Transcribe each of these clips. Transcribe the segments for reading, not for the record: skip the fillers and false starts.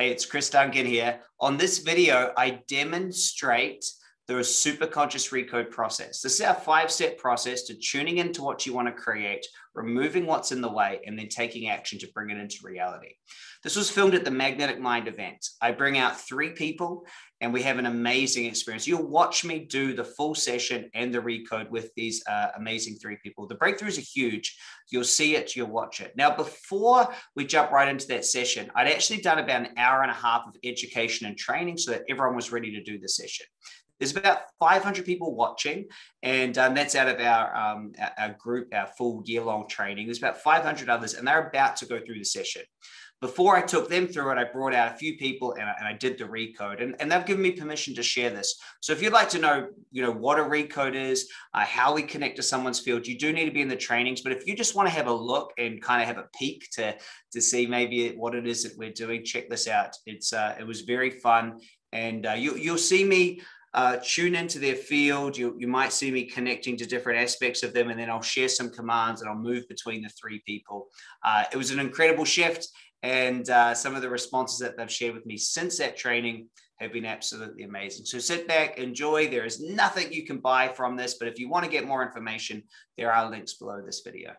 Hey, it's Chris Duncan here. On this video, I demonstrate the superconscious recode process. This is our five-step process to tuning into what you want to create, removing what's in the way, and then taking action to bring it into reality. This was filmed at the Magnetic Mind event. I bring out three people and we have an amazing experience. You'll watch me do the full session and the recode with these amazing three people. The breakthroughs are huge. You'll see it, you'll watch it. Now, before we jump right into that session, I'd actually done about an hour and a half of education and training so that everyone was ready to do the session. There's about 500 people watching, and that's out of our group, our full year-long training. There's about 500 others, and they're about to go through the session. Before I took them through it, I brought out a few people and I did the recode, and they've given me permission to share this. So if you'd like to know, what a recode is, how we connect to someone's field, you do need to be in the trainings. But if you just want to have a look and kind of have a peek to see maybe what it is that we're doing, check this out. It's it was very fun, and you'll see me tune into their field. You might see me connecting to different aspects of them, and then I'll share some commands and I'll move between the three people. It was an incredible shift, and some of the responses that they've shared with me since that training have been absolutely amazing. So sit back, enjoy. There is nothing you can buy from this, but if you want to get more information, there are links below this video.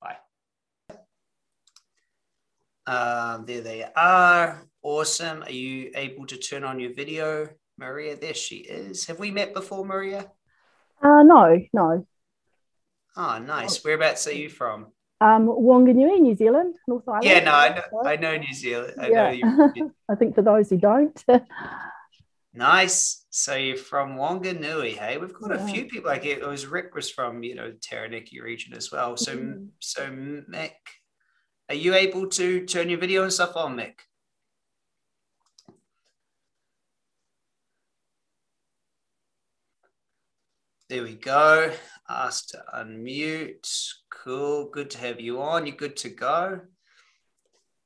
Bye. There they are. Awesome. Are you able to turn on your video? Maria, there she is. Have we met before, Maria? No. Oh, nice. Whereabouts are you from? Whanganui, New Zealand, North Island. Yeah, no, I know New Zealand. I know you. I think for those who don't. Nice. So you're from Whanganui, hey? We've got a few people. Like it was Rick was from, the Taranaki region as well. So, so Mick, are you able to turn your video and stuff on, Mick? There we go. Asked to unmute. Cool. Good to have you on. You're good to go.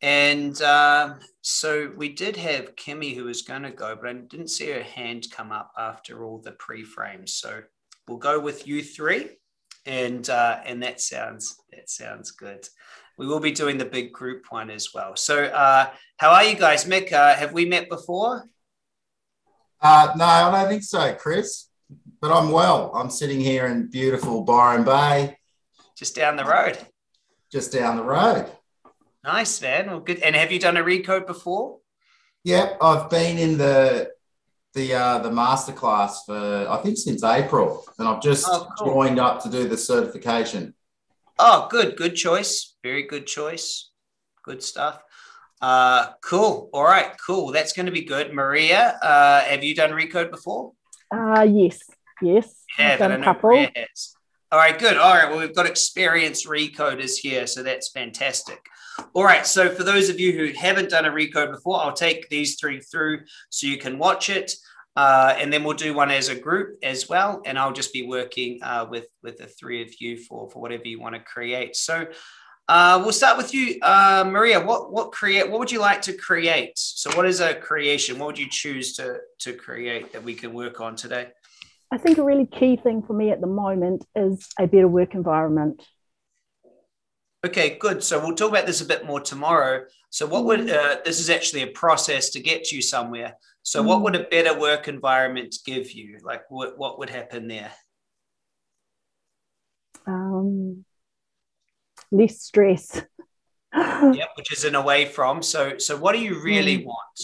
And so we did have Kimmy who was going to go, but I didn't see her hand come up after all the pre-frames. So we'll go with you three. And that sounds good. We will be doing the big group one as well. So how are you guys, Mick? Have we met before? No, I don't think so, Chris. But I'm well. I'm sitting here in beautiful Byron Bay. Just down the road. Just down the road. Nice, man. Well, good. And have you done a recode before? Yep, I've been in the masterclass for I think since April, and I've just joined up to do the certification. Oh, good. Good choice. Very good choice. Good stuff. Cool. All right. Cool. That's going to be good. Maria, have you done recode before? Yes. Yes, yeah, done a couple. All right, good. All right, well, we've got experienced recoders here, so that's fantastic. All right, so for those of you who haven't done a recode before, I'll take these three through so you can watch it, and then we'll do one as a group as well, and I'll just be working with the three of you for whatever you want to create. So we'll start with you, Maria. What would you like to create? So what is a creation? What would you choose to create that we can work on today? I think a really key thing for me at the moment is a better work environment. Okay, good. So we'll talk about this a bit more tomorrow. So what would, this is actually a process to get you somewhere. So what would a better work environment give you? Like what would happen there? Less stress. Yeah, which is an away from. So what do you really want?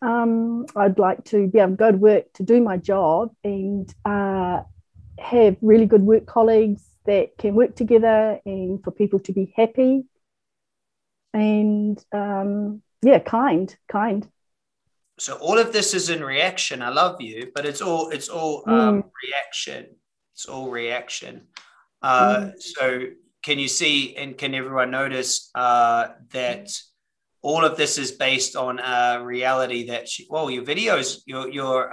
I'd like to be able to go to work to do my job and have really good work colleagues that can work together and for people to be happy and, yeah, kind. So all of this is in reaction. I love you, but it's all reaction. It's all reaction. So can you see and can everyone notice that all of this is based on a reality that, your videos, Yeah,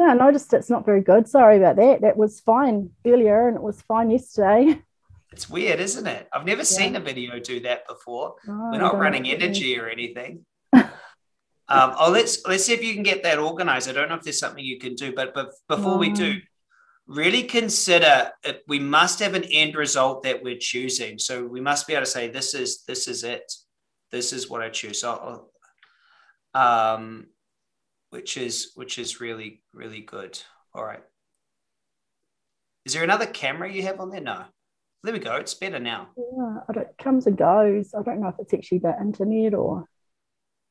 I noticed it's not very good. Sorry about that. That was fine earlier and it was fine yesterday. It's weird, isn't it? I've never seen a video do that before. Oh, we're not running energy or anything. Let's see if you can get that organized. I don't know if there's something you can do, but before we do, really consider we must have an end result that we're choosing. So we must be able to say, this is it. this is what I choose. Which is really, really good. All right. Is there another camera you have on there? No. There we go. It's better now. Yeah, it comes and goes. I don't know if it's actually the internet or...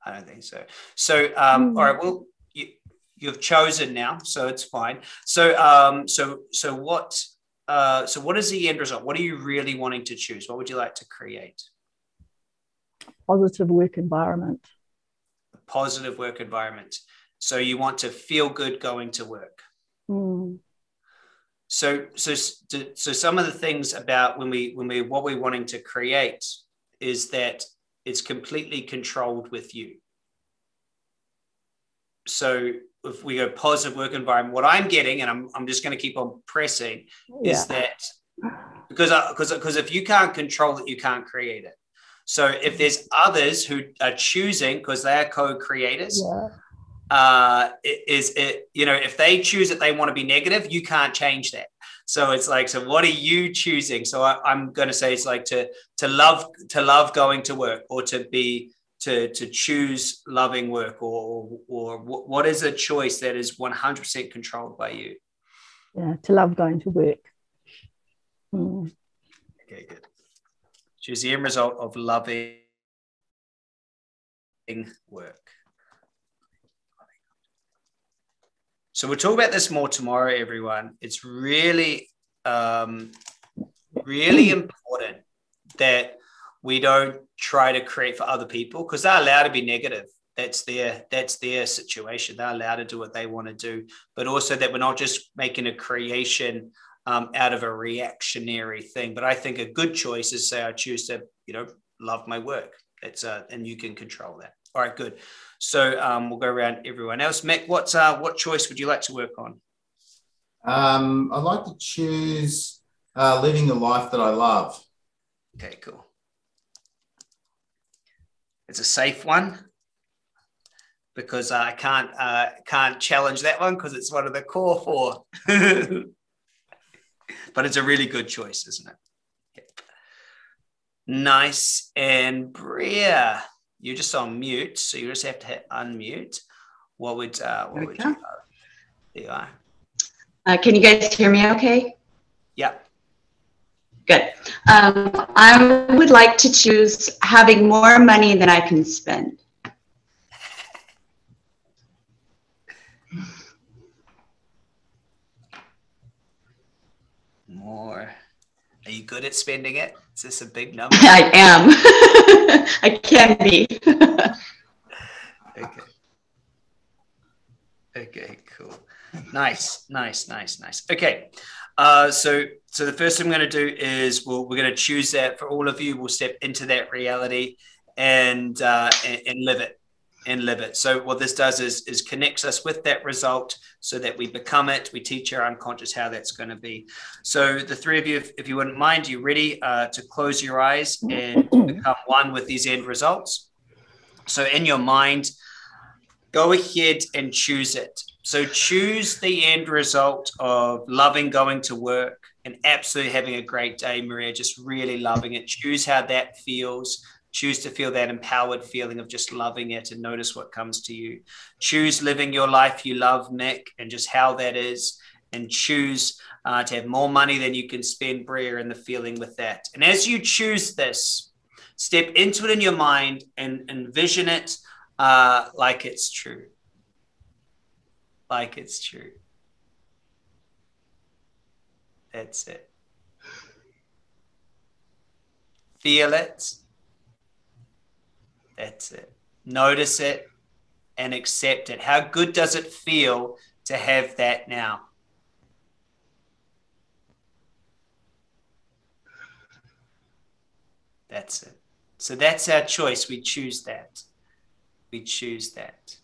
I don't think so. So, all right, well, you've chosen now, so it's fine. So, what is the end result? What are you really wanting to choose? What would you like to create? Positive work environment. A positive work environment. So you want to feel good going to work. Mm. So some of the things about what we're wanting to create is that it's completely controlled with you. So if we go positive work environment, what I'm getting, and I'm just going to keep on pressing, is that because if you can't control it, you can't create it. So if there's others who are choosing because they are co-creators. Yeah. If they choose that they want to be negative, you can't change that. So it's like, so what are you choosing? So I'm going to say it's like to love going to work, or to choose loving work, or what is a choice that is 100% controlled by you? Yeah, to love going to work. Mm. Okay, good. Choose the end result of loving work. So we'll talk about this more tomorrow, everyone. It's really, really important that we don't try to create for other people, because they're allowed to be negative. That's their situation. They're allowed to do what they want to do, but also that we're not just making a creation out of a reactionary thing. But I think a good choice is, say, I choose to, love my work. And you can control that. All right, good. So we'll go around everyone else. Mick, what choice would you like to work on? I'd like to choose living the life that I love. Okay, cool. It's a safe one, because I can't challenge that one, because it's one of the core four. But it's a really good choice, isn't it? Yep. Nice. And Bria, you're just on mute, so you just have to hit unmute. What would you go? There you are. Can you guys hear me okay? Yeah. Good. I would like to choose having more money than I can spend. More. Are you good at spending it? Is this a big number? I am. I can be. Okay. Okay, cool. Nice. Okay. So the first thing I'm going to do is we're going to choose that for all of you. We'll step into that reality and live it. So what this does is connects us with that result so that we become it. We teach our unconscious how that's going to be. So the three of you, if you wouldn't mind, you ready to close your eyes and become one with these end results? So in your mind, go ahead and choose it. So choose the end result of loving going to work and absolutely having a great day, Maria, just really loving it. Choose how that feels. Choose to feel that empowered feeling of just loving it, and notice what comes to you. Choose living your life you love, Mick, and just how that is. And choose to have more money than you can spend, Bria, and the feeling with that. And as you choose this, step into it in your mind and envision it like it's true. Like it's true. That's it. Feel it. That's it. Notice it and accept it. How good does it feel to have that now? That's it. So that's our choice. We choose that. We choose that.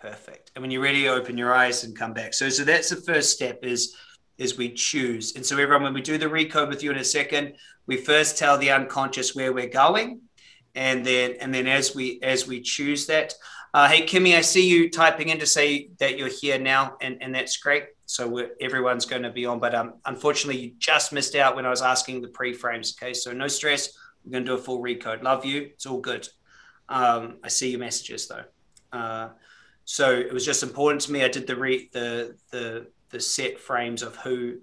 Perfect. And when you're ready, open your eyes and come back. So that's the first step is we choose. And so everyone, when we do the recode with you in a second, we first tell the unconscious where we're going. And then as we choose that, hey, Kimmy, I see you typing in to say that you're here now, and that's great. so everyone's going to be on. But unfortunately, you just missed out when I was asking the pre-frames. Okay, so no stress. We're going to do a full recode. Love you. It's all good. I see your messages though. So it was just important to me. I did the set frames of who,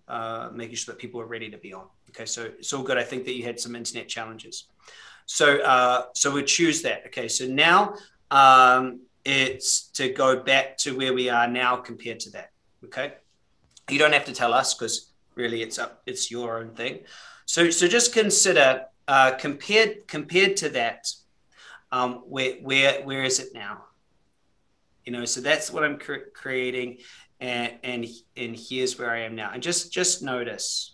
making sure that people are ready to be on. Okay, so it's all good. I think that you had some internet challenges. So so we'll choose that. Okay, so now it's to go back to where we are now compared to that. Okay, you don't have to tell us because really it's your own thing. So just consider compared to that, where is it now? You know, so that's what I'm creating, and here's where I am now. And just notice.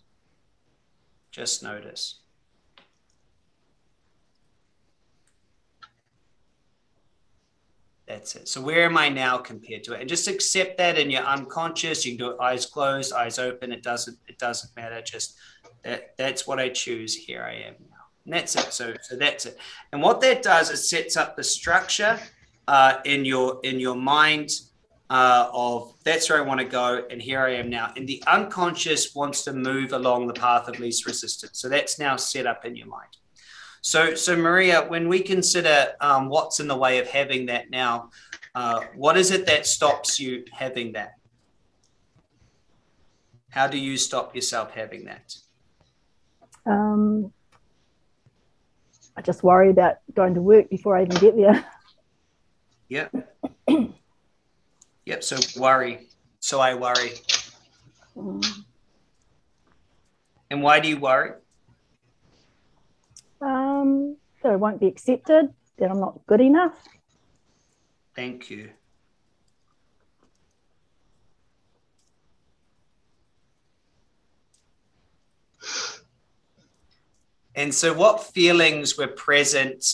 That's it. So where am I now compared to it? And just accept that in your unconscious. You can do it eyes closed, eyes open. It doesn't matter. Just that's what I choose. Here I am now. And that's it. So that's it. And what that does is sets up the structure in your mind of that's where I want to go, and here I am now. And the unconscious wants to move along the path of least resistance. So that's now set up in your mind. So Maria, when we consider what's in the way of having that now, what is it that stops you having that? How do you stop yourself having that? I just worry about going to work before I even get there. Yep. Yep. So worry. So I worry. And why do you worry? That I won't be accepted, that I'm not good enough. Thank you. And so what feelings were present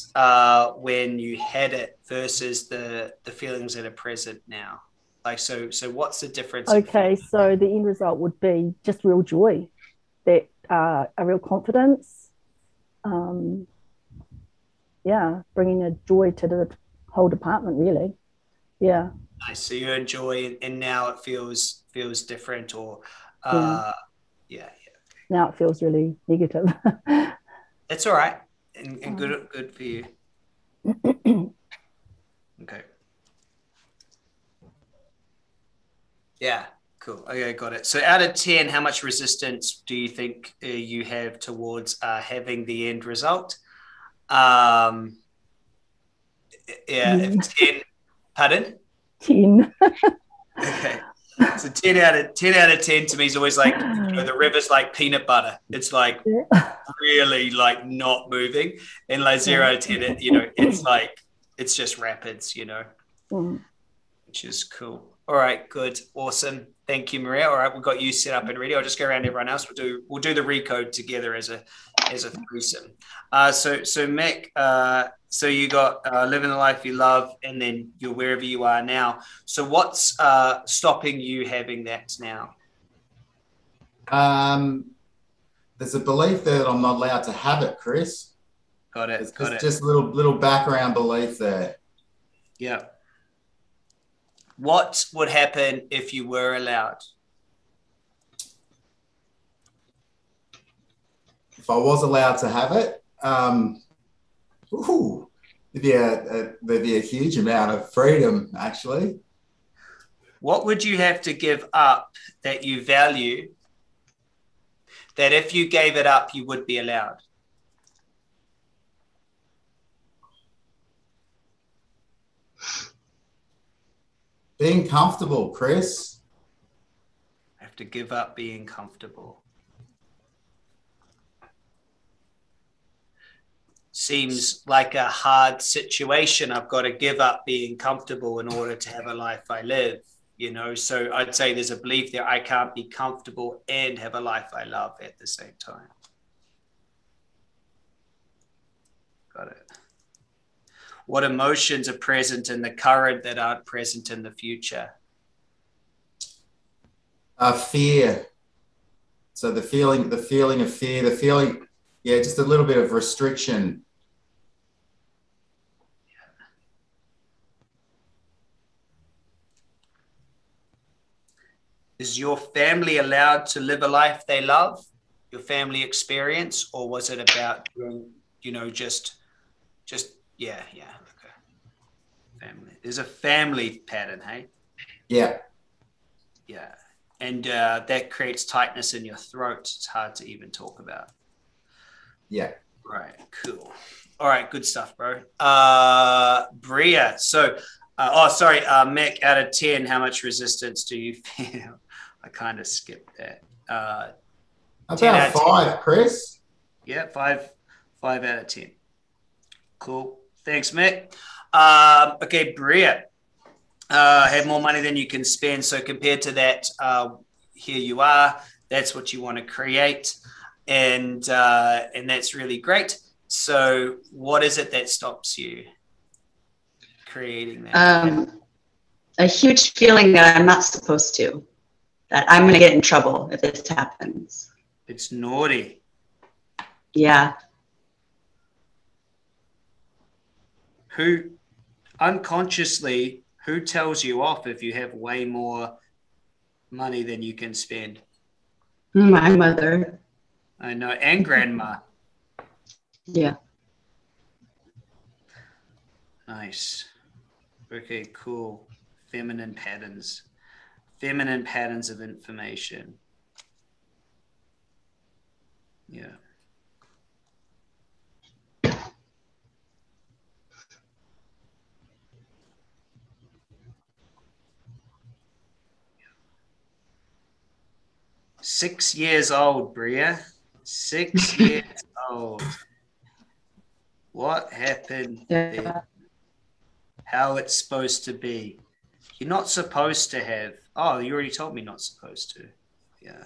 when you had it versus the feelings that are present now? Like, so what's the difference? Okay, so the end result would be just real joy, that a real confidence, bringing a joy to the whole department, really. Yeah. Nice. So you enjoy, and now it feels different, or now it feels really negative. That's all right, and good for you. Okay. Yeah, cool. Okay, got it. So out of 10, how much resistance do you think you have towards having the end result? If 10, pardon? 10. Okay. So 10 out of 10 to me is always like, you know, the river's like peanut butter. It's like really like not moving. And like 0 out of 10, it, you know, it's like it's just rapids, you know, which is cool. All right, good, awesome. Thank you, Maria. All right, we've got you set up and ready. I'll just go around everyone else. We'll do the recode together as a threesome. So Mick, so you got living the life you love, and then you're wherever you are now. So what's stopping you having that now? There's a belief that I'm not allowed to have it, Chris. Got it. It's just little background belief there. Yeah. What would happen if you were allowed? If I was allowed to have it, there'd be a huge amount of freedom, actually. What would you have to give up that you value that if you gave it up, you would be allowed? Being comfortable, Chris. I have to give up being comfortable. Seems like a hard situation. I've got to give up being comfortable in order to have a life I live, you know. So I'd say there's a belief that I can't be comfortable and have a life I love at the same time. Got it. What emotions are present in the current that aren't present in the future? Fear. So the feeling of fear, just a little bit of restriction. Yeah. Is your family allowed to live a life they love, your family experience, or was it about doing, you know, just yeah, okay. Family. There's a family pattern, hey? Yeah. Yeah. And that creates tightness in your throat. It's hard to even talk about. Yeah. Right. Cool. All right. Good stuff, bro. Bria. So, oh, sorry. Mac, out of 10, how much resistance do you feel? I kind of skipped that. About 5, Chris. Yeah. 5 out of 10. Cool. Thanks, Mac. Okay. Bria. Have more money than you can spend. So compared to that, here you are. That's what you want to create, and that's really great. So what is it that stops you creating that? A huge feeling that I'm not supposed to, that I'm going to get in trouble if this happens. It's naughty. Yeah. Who unconsciously... Who tells you off if you have way more money than you can spend? My mother. I know, and grandma. Yeah. Nice. Okay, cool. Feminine patterns. Feminine patterns of information. Yeah. Six years old, Bria. 6 years old. What happened there? How it's supposed to be. You're not supposed to have... Oh, you already told me not supposed to. Yeah.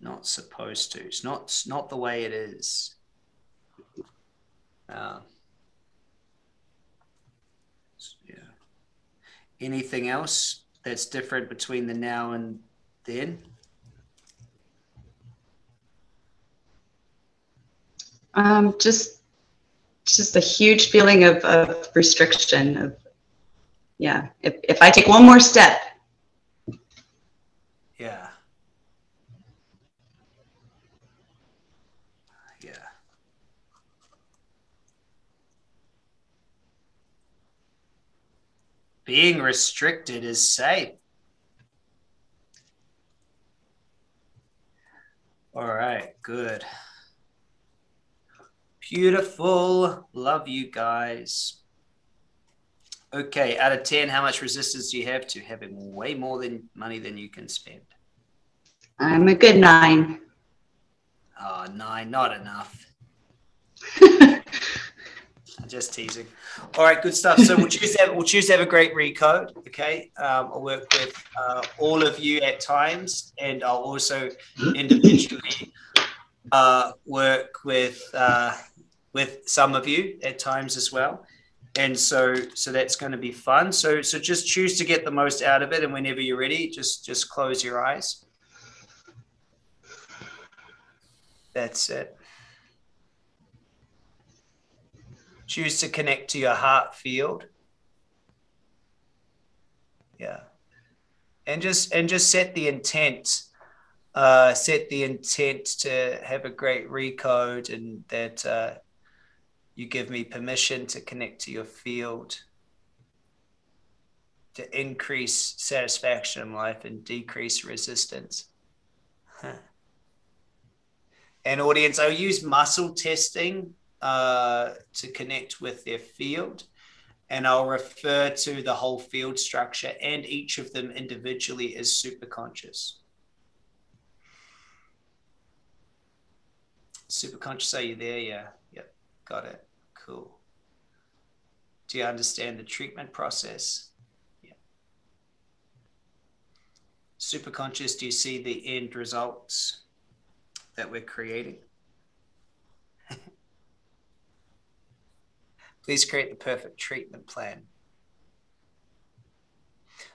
Not supposed to. It's not the way it is. Yeah. Anything else that's different between the now and then? Just a huge feeling of restriction of, yeah. If I take one more step. Yeah. Yeah. Being restricted is safe. All right, good. Beautiful. Love you guys. Okay. Out of 10, how much resistance do you have to having way more than money than you can spend? I'm a good 9. Oh, 9. Not enough. I'm just teasing. All right. Good stuff. So we'll choose to have a great recode. Okay. I'll work with all of you at times, and I'll also individually work with some of you at times as well, and so that's going to be fun. So just choose to get the most out of it, and whenever you're ready, just close your eyes. That's it. Choose to connect to your heart field. Yeah, and just set the intent. Set the intent to have a great recode, and that you give me permission to connect to your field, to increase satisfaction in life and decrease resistance. Huh. And audience, I'll use muscle testing to connect with their field, and I'll refer to the whole field structure and each of them individually as superconscious. Superconscious, are you there? Yeah. Yep. Got it. Cool. Do you understand the treatment process? Yeah. Superconscious, do you see the end results that we're creating? Please create the perfect treatment plan.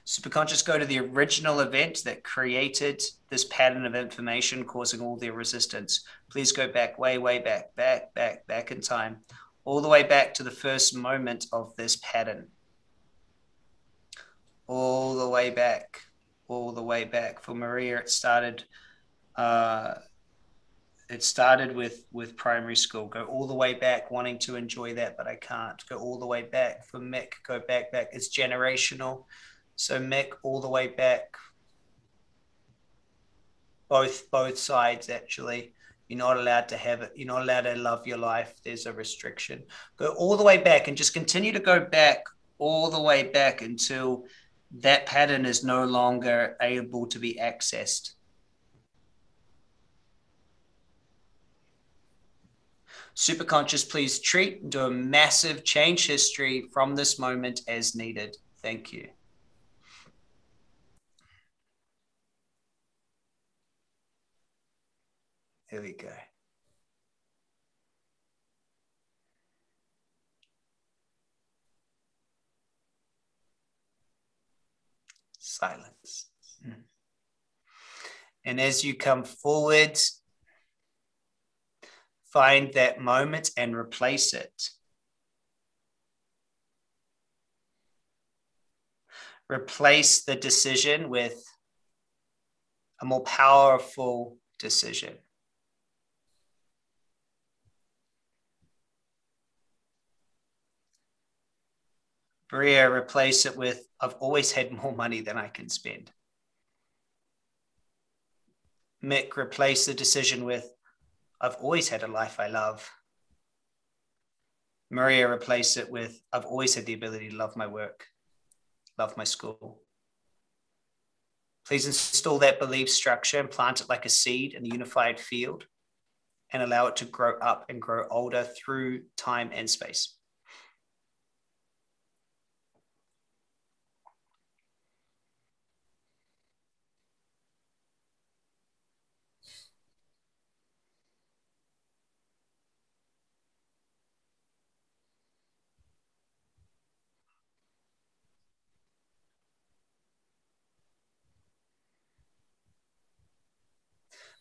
Superconscious, go to the original event that created this pattern of information causing all their resistance. Please go back, way back in time, all the way back to the first moment of this pattern. All the way back, all the way back. For Maria, it started with primary school. Go all the way back, wanting to enjoy that, but I can't. Go all the way back. For Mick, go back. It's generational. So Mick, all the way back. Both sides, actually. You're not allowed to have it. You're not allowed to love your life. There's a restriction. Go all the way back and just continue to go back, all the way back until that pattern is no longer able to be accessed. Superconscious, please treat and do a massive change history from this moment as needed. Thank you. There we go. Silence. And as you come forward, find that moment and replace it. Replace the decision with a more powerful decision. Maria, replace it with, I've always had more money than I can spend. Mick, replace the decision with, I've always had a life I love. Maria, replace it with, I've always had the ability to love my work, love my school. Please install that belief structure and plant it like a seed in the unified field and allow it to grow up and grow older through time and space.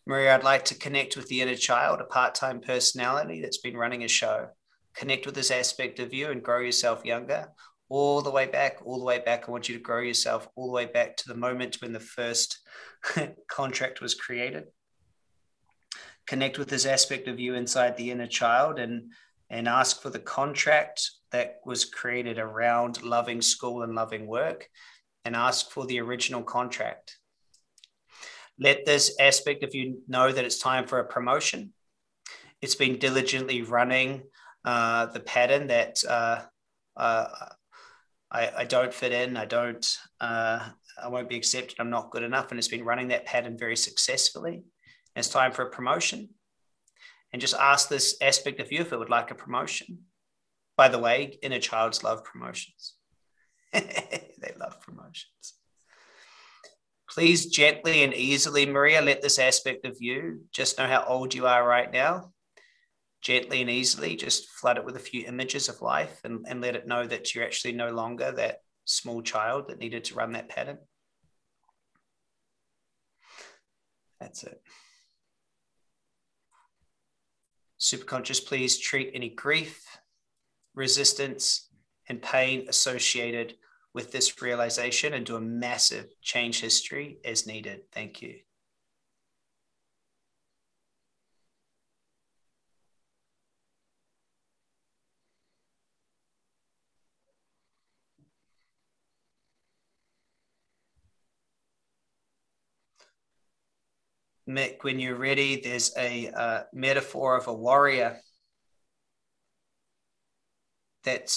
Maria, I'd like to connect with the inner child, a part-time personality that's been running a show. Connect with this aspect of you and grow yourself younger, all the way back, all the way back. I want you to grow yourself all the way back to the moment when the first contract was created. Connect with this aspect of you inside the inner child and ask for the contract that was created around loving school and loving work, and ask for the original contract. Let this aspect of you know that it's time for a promotion. It's been diligently running the pattern that I don't fit in, I won't be accepted, I'm not good enough, and it's been running that pattern very successfully. And it's time for a promotion. And just ask this aspect of you if it would like a promotion. By the way, inner childs love promotions. They love promotions. Please gently and easily, Maria, let this aspect of you just know how old you are right now. Gently and easily, just flood it with a few images of life and let it know that you're actually no longer that small child that needed to run that pattern. That's it. Superconscious, please treat any grief, resistance, and pain associated with this realization and do a massive change history as needed. Thank you. Mick, when you're ready, there's a metaphor of a warrior that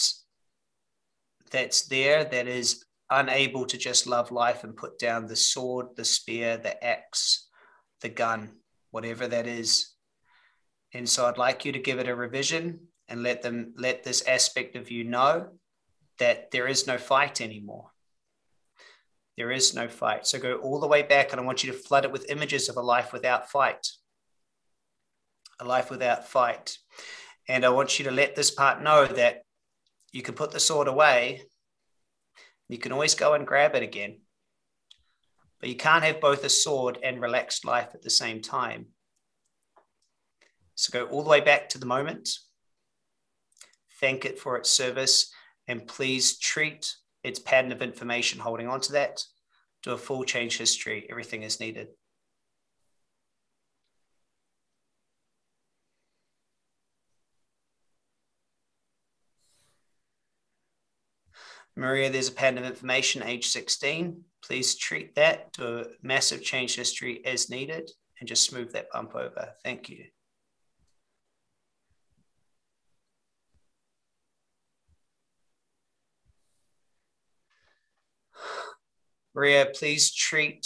is unable to just love life and put down the sword, the spear, the axe, the gun, whatever that is. And so I'd like you to give it a revision and let this aspect of you know that there is no fight anymore. There is no fight. So go all the way back, and I want you to flood it with images of a life without fight. A life without fight. And I want you to let this part know that you can put the sword away. You can always go and grab it again. But you can't have both a sword and relaxed life at the same time. So go all the way back to the moment. Thank it for its service. And please treat its pattern of information holding on to that do a full change history, everything is needed. Maria, there's a pattern of information, age 16. Please treat that, do a massive change history as needed, and just smooth that bump over. Thank you. Maria, please treat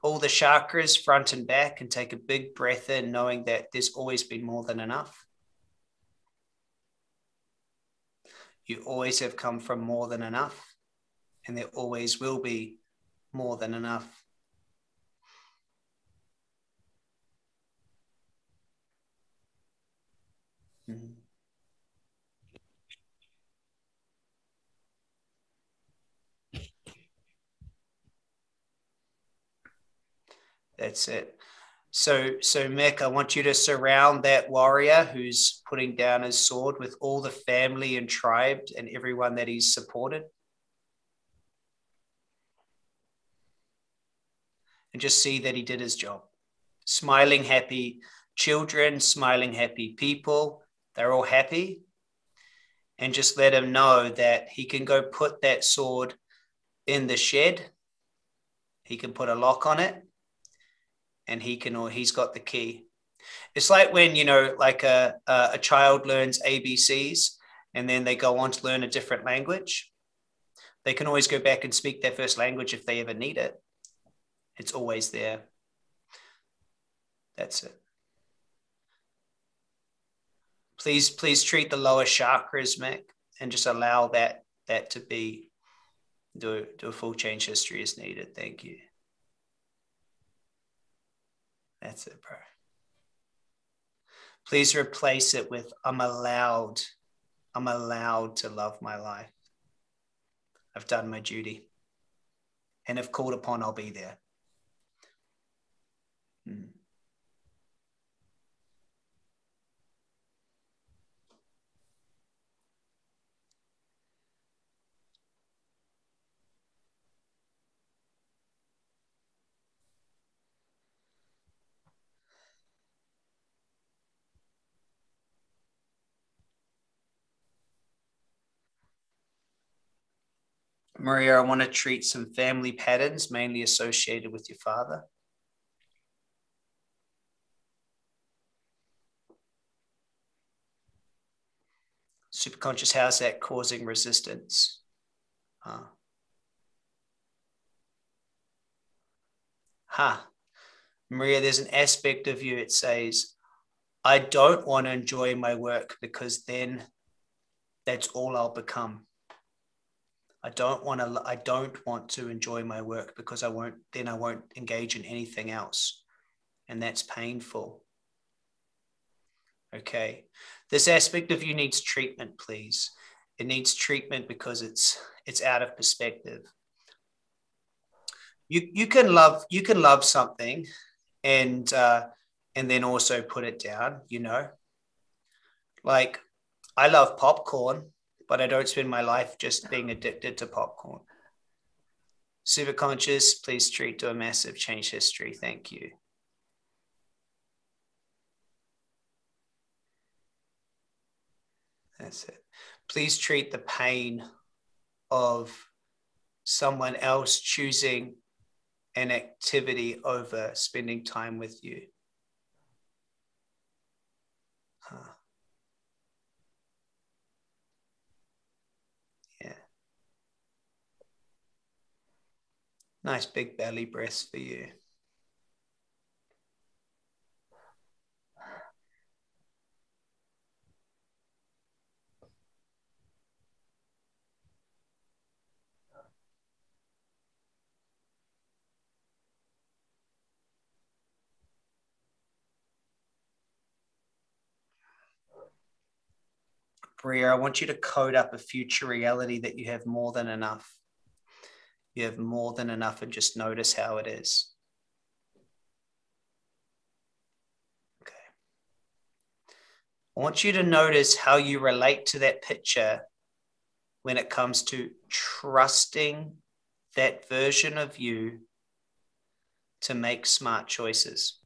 all the chakras front and back and take a big breath in, knowing that there's always been more than enough. You always have come from more than enough, and there always will be more than enough. That's it. So Mick, I want you to surround that warrior who's putting down his sword with all the family and tribe and everyone that he's supported. And just see that he did his job. Smiling, happy children, smiling, happy people. They're all happy. And just let him know that he can go put that sword in the shed. He can put a lock on it. And he can, or he's got the key. It's like when, you know, like a child learns ABCs and then they go on to learn a different language. They can always go back and speak their first language if they ever need it. It's always there. That's it. Please treat the lower chakras, Mick, and just allow that to be, do a full change history as needed. Thank you. That's it, bro. Please replace it with, I'm allowed to love my life. I've done my duty. And if called upon, I'll be there. Maria, I want to treat some family patterns mainly associated with your father. Superconscious, how's that causing resistance? Maria, there's an aspect of you, it says, I don't want to enjoy my work because then that's all I'll become. I don't want to enjoy my work because I won't engage in anything else. And that's painful. Okay. This aspect of you needs treatment, please. It needs treatment because it's out of perspective. You can love something and then also put it down, you know. Like I love popcorn, but I don't spend my life just being addicted to popcorn. Superconscious, please treat to a massive change history. Thank you. That's it. Please treat the pain of someone else choosing an activity over spending time with you. Nice big belly breaths for you. Bria, I want you to code up a future reality that you have more than enough. You have more than enough and just notice how it is. Okay. I want you to notice how you relate to that picture when it comes to trusting that version of you to make smart choices.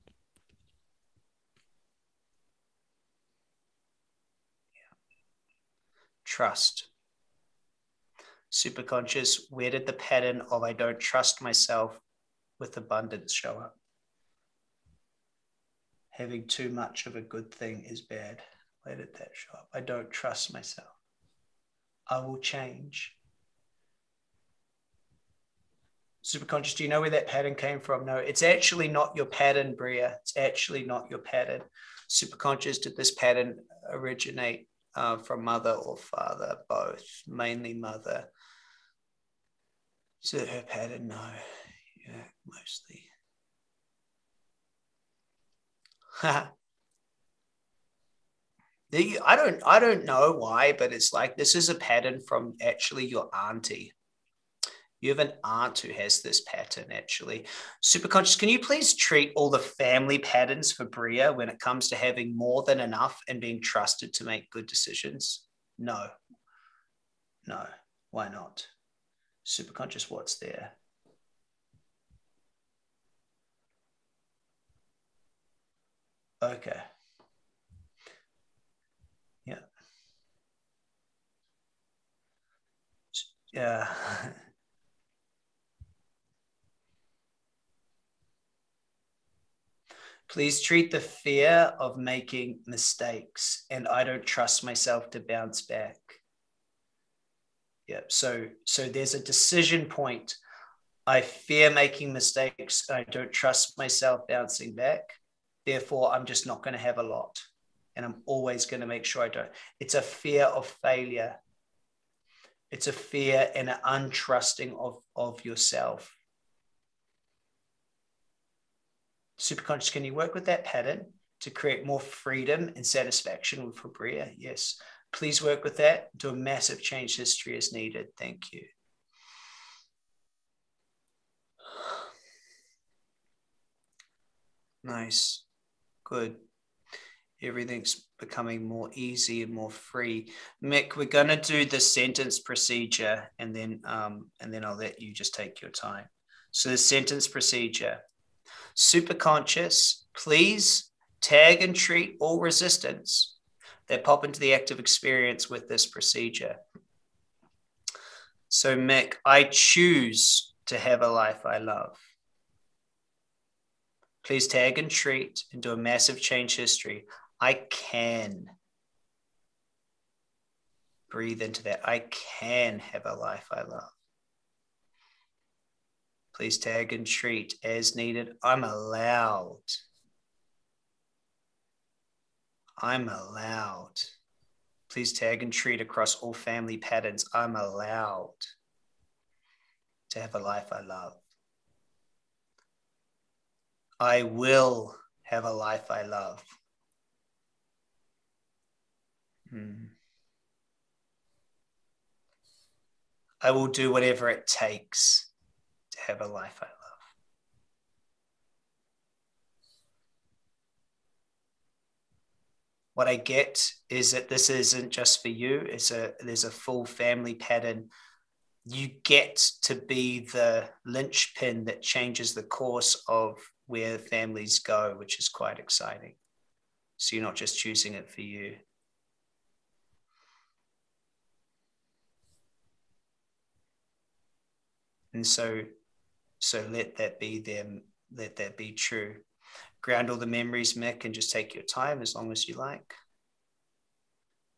Yeah. Trust. Superconscious, where did the pattern of I don't trust myself with abundance show up? Having too much of a good thing is bad. Where did that show up? I don't trust myself. I will change. Superconscious, do you know where that pattern came from? No, it's actually not your pattern, Bria. It's actually not your pattern. Superconscious, did this pattern originate from mother or father? Both, mainly mother. Is it her pattern? No, yeah, mostly. I don't know why, but it's like this is a pattern from actually your auntie. You have an aunt who has this pattern, actually. Superconscious, can you please treat all the family patterns for Bria when it comes to having more than enough and being trusted to make good decisions? No. No. Why not? Superconscious, what's there? Okay. Yeah. Yeah. Please treat the fear of making mistakes and I don't trust myself to bounce back. Yep. So there's a decision point. I fear making mistakes. I don't trust myself bouncing back. Therefore, I'm just not going to have a lot. And I'm always going to make sure I don't. It's a fear of failure. It's a fear and an untrusting of yourself. Superconscious, can you work with that pattern to create more freedom and satisfaction with Bria? Yes. Please work with that. Do a massive change history as needed. Thank you. Nice. Good. Everything's becoming more easy and more free. Mick, we're going to do the sentence procedure and then I'll let you just take your time. So the sentence procedure. Superconscious, please tag and treat all resistance that pop into the active experience with this procedure. So Mick, I choose to have a life I love. Please tag and treat and do a massive change history. I can. Breathe into that. I can have a life I love. Please tag and treat as needed. I'm allowed. I'm allowed. Please tag and treat across all family patterns. I'm allowed to have a life I love. I will have a life I love. I will do whatever it takes to have a life I love. What I get is that this isn't just for you. There's a full family pattern. You get to be the linchpin that changes the course of where families go, which is quite exciting. So you're not just choosing it for you. And so let that be them. Let that be true. Ground all the memories, Mick, and just take your time as long as you like.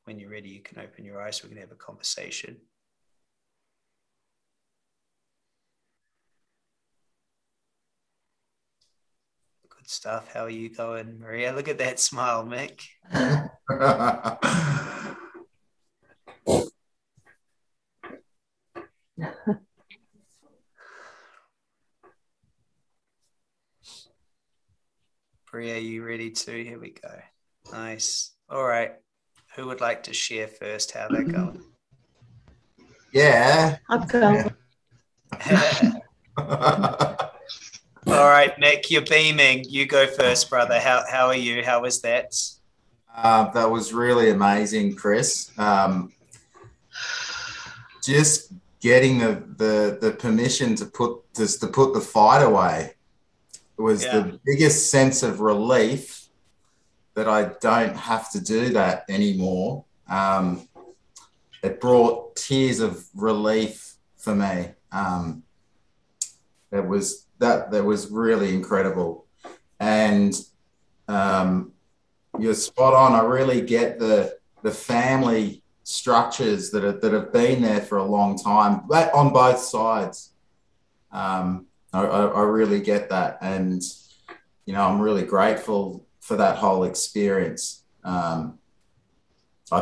When you're ready, you can open your eyes. We're going to have a conversation. Good stuff. How are you going, Maria? Look at that smile, Mick. Are you ready too? Here we go. Nice. All right. Who would like to share first? How they're going? Yeah. I've gone. Yeah. All right, Mick, you're beaming. You go first, brother. How are you? How was that? That was really amazing, Chris. Just getting the permission to put the fight away was the biggest sense of relief that I don't have to do that anymore. It brought tears of relief for me. That was really incredible. And you're spot on. I really get the family structures that have been there for a long time, but on both sides. I really get that. And, you know, I'm really grateful for that whole experience. I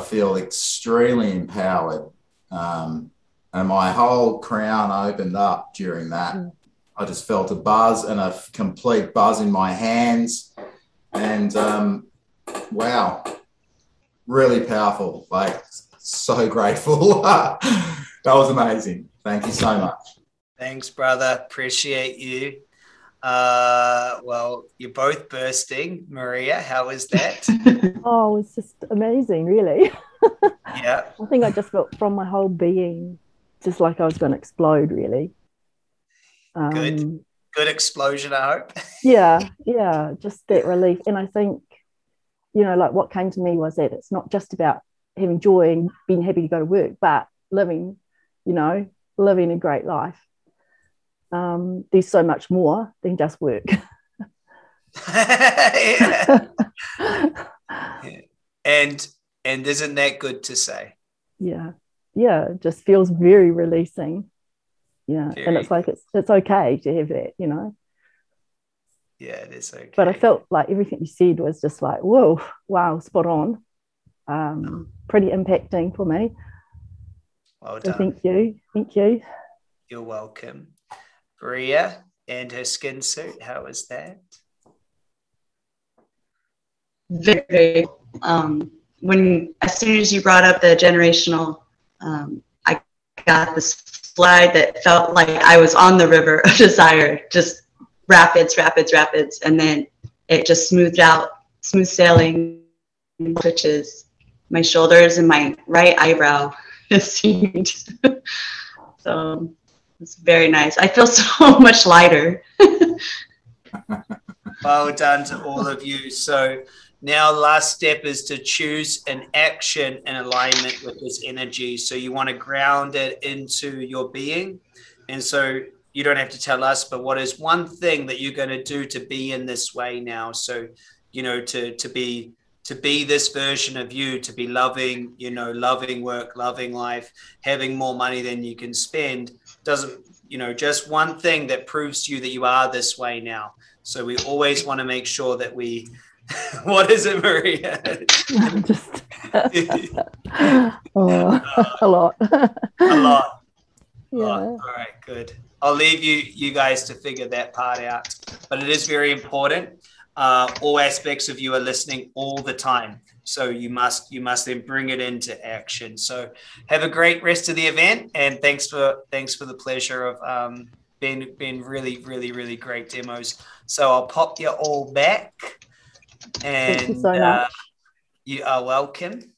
feel extremely empowered. And my whole crown opened up during that. I just felt a buzz and a complete buzz in my hands. And wow, really powerful. Like, so grateful. That was amazing. Thank you so much. Thanks, brother. Appreciate you. Well, you're both bursting. Maria, how was that? Oh, it was just amazing, really. Yeah. I think I just felt from my whole being, just like I was going to explode, really. Good explosion, I hope. yeah, just that relief. And I think, you know, like what came to me was that it's not just about having joy and being happy to go to work, but living a great life. There's so much more than just work. And isn't that good to say? Yeah, it just feels very releasing. Yeah, very. And it's like it's okay to have that, you know. Yeah, it is okay. But I felt like everything you said was just like, whoa, wow, spot on. Pretty impacting for me. Well done. So thank you. You're welcome. Maria and her skin suit, how was that? Very. As soon as you brought up the generational, I got this slide that felt like I was on the river of desire, just rapids, and then it just smoothed out, smooth sailing, switches my shoulders and my right eyebrow. It seemed so. It's very nice. I feel so much lighter. Well done to all of you. So now last step is to choose an action in alignment with this energy. So you want to ground it into your being. And so you don't have to tell us, but what is one thing that you're going to do to be in this way now? So, you know, to be this version of you, to be loving, you know, loving work, loving life, having more money than you can spend. Doesn't, you know, just one thing that proves to you that you are this way now. So we always want to make sure that we, what is it, Maria? A lot. Yeah. All right, good. I'll leave you guys to figure that part out. But it is very important. All aspects of you are listening all the time. So you must then bring it into action. So have a great rest of the event, and thanks for the pleasure of been really great demos. So I'll pop you all back, and thank you so much. You are welcome.